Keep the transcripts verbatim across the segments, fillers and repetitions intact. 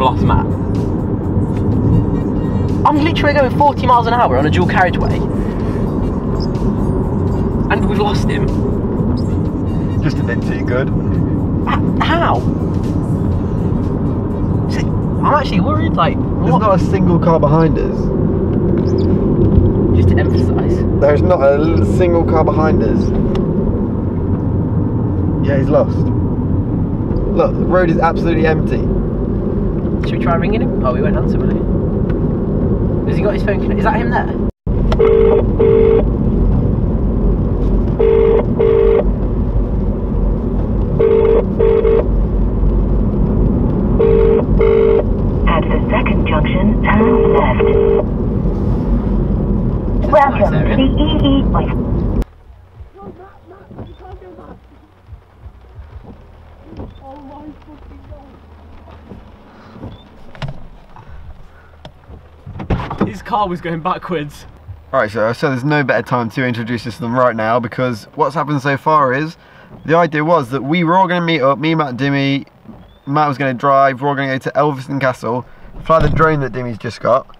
gloss map. I'm literally going forty miles an hour on a dual carriageway. And we've lost him. Just a bit too good. How? See, I'm actually worried, like, what? There's not a single car behind us. Just to emphasise. There's not a single car behind us. Yeah, he's lost. Look, the road is absolutely empty. Should we try ringing him? Oh, he won't answer, will he? Has he got his phone connected? Is that him there? At the second junction, turn left. Welcome to the E E point. No, Matt, Matt, you can't do that. Oh my fucking God. His car was going backwards. Alright, so, so there's no better time to introduce this to them right now, because what's happened so far is the idea was that we were all going to meet up, me, Matt, Dimmy. Matt was going to drive, we're all going to go to Elvaston Castle, fly the drone that Dimmy's just got,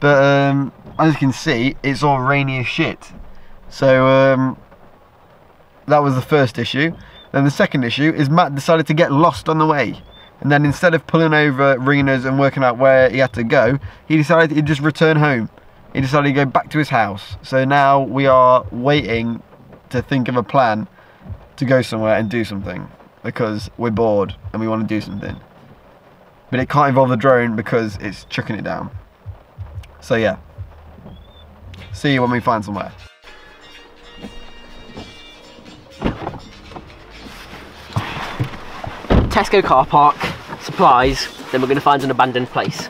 but um, as you can see, it's all rainy as shit. So um, that was the first issue. Then the second issue is Matt decided to get lost on the way, and then instead of pulling over, ringing us and working out where he had to go, he decided he'd just return home. He decided to go back to his house. So now we are waiting to think of a plan to go somewhere and do something, because we're bored and we want to do something, but it can't involve the drone because it's chucking it down. So yeah, see you when we find somewhere. Tesco car park, supplies, then we're going to find an abandoned place.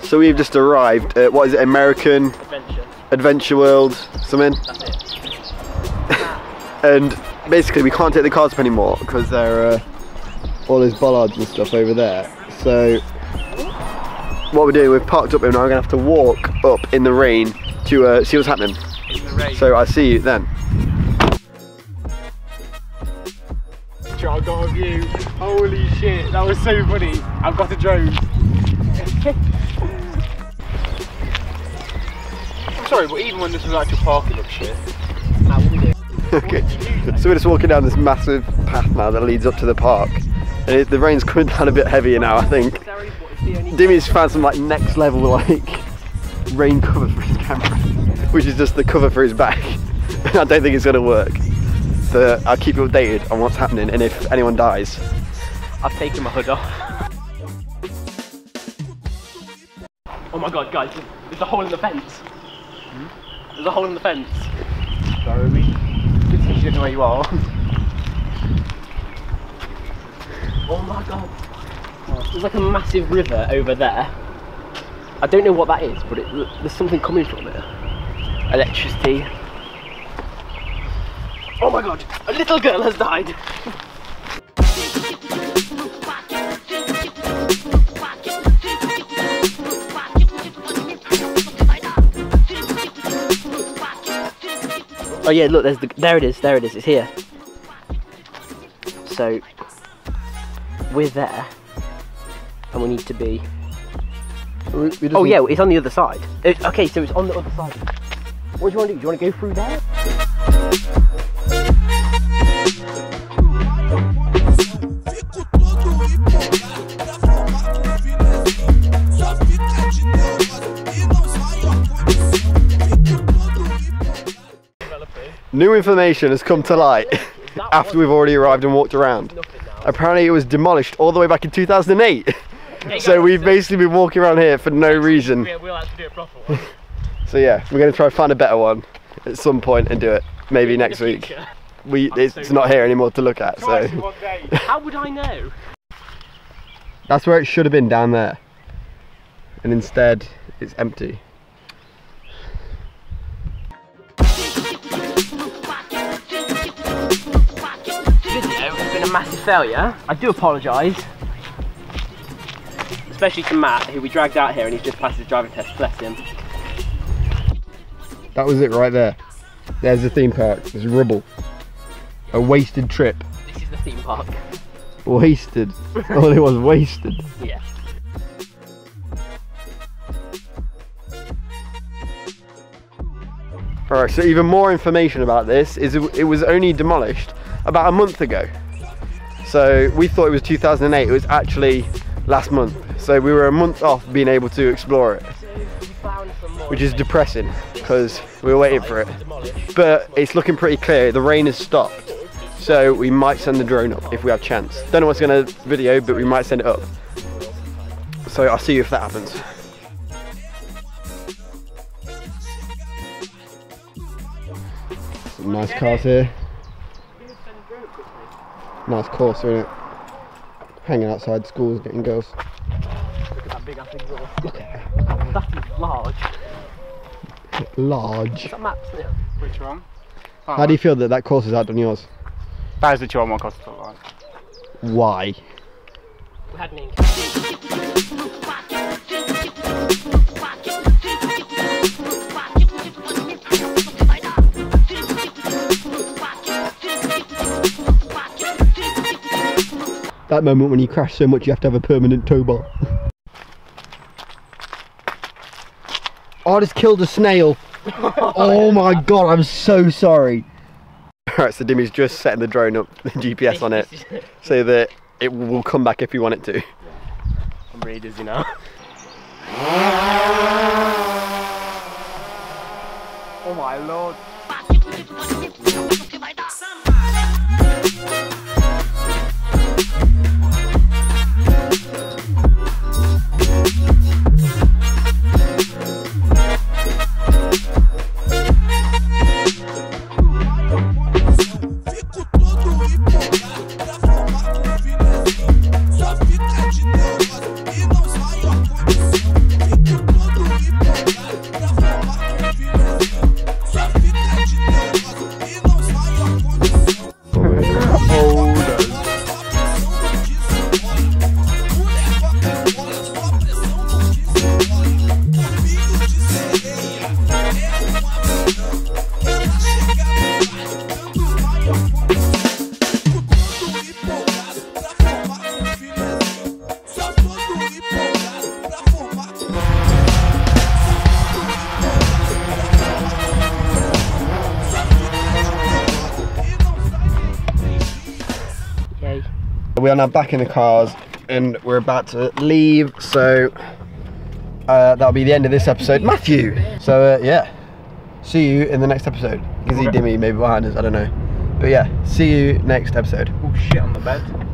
So we've just arrived at, what is it, American Adventure, Adventure World, something? That's it. And basically we can't take the cars up anymore because there are uh, all those bollards and stuff over there. So what we're doing, we've parked up and now we're going to have to walk up in the rain to uh, see what's happening. In the rain. So I'll see you then. I got a view. Holy shit, that was so funny. I've got a drone. I'm sorry, but even when this was actual parking up shit, that would be it. Okay, so we're just walking down this massive path now that leads up to the park, and it, the rain's coming down a bit heavier now, I think. Dimmy's found some like next level like rain cover for his camera, which is just the cover for his back. I don't think it's going to work. So I'll keep you updated on what's happening and if anyone dies. I've taken my hood off. Oh my God, guys, there's a hole in the fence. Hmm? There's a hole in the fence. Sorry. You don't know where you are. Oh my God. There's like a massive river over there. I don't know what that is, but it, there's something coming from it. Electricity. Oh my God, a little girl has died. Oh yeah, look, there's the, there it is, there it is, it's here. So, we're there, and we need to be... We, we oh yeah, it's on the other side. It, okay, so it's on the other side. What do you want to do? Do you want to go through there? New information has come to light after we've already arrived and walked around. Apparently it was demolished all the way back in two thousand eight. So we've basically been walking around here for no reason. So yeah, we're going to try and find a better one at some point and do it. Maybe next week. We It's not here anymore to look at, so... How would I know? That's where it should have been, down there. And instead, it's empty. Massive failure. I do apologise, especially to Matt, who we dragged out here and he's just passed his driving test. Bless him. That was it right there. There's the theme park. There's rubble. A wasted trip. This is the theme park. Wasted. All it was wasted. Yeah. Alright, so even more information about this is it, it was only demolished about a month ago. So we thought it was two thousand eight, it was actually last month. So we were a month off being able to explore it, which is depressing because we were waiting for it. But it's looking pretty clear, the rain has stopped. So we might send the drone up if we have a chance. Don't know what's gonna video, but we might send it up. So I'll see you if that happens. Some nice cars here. Nice course, isn't it? Hanging outside schools, getting girls. Look at that big ass exhaust. Look at that. That is large. Large. Is that maps there? Which one? Oh, how do you feel that that course is outdone yours? That is the one more cost of the line. Why? We had an that moment when you crash so much you have to have a permanent tow bar. Oh, I just killed a snail. Oh my god, I'm so sorry. Alright, so Dimmy's just setting the drone up, the G P S on it, so that it will come back if you want it to. Yeah. I'm really dizzy now. Oh my lord. We are now back in the cars and we're about to leave, so uh, that'll be the end of this episode. Matthew! So uh, yeah, see you in the next episode. You can see Dimmy maybe behind us, I don't know. But yeah, see you next episode. Oh shit, on the bed.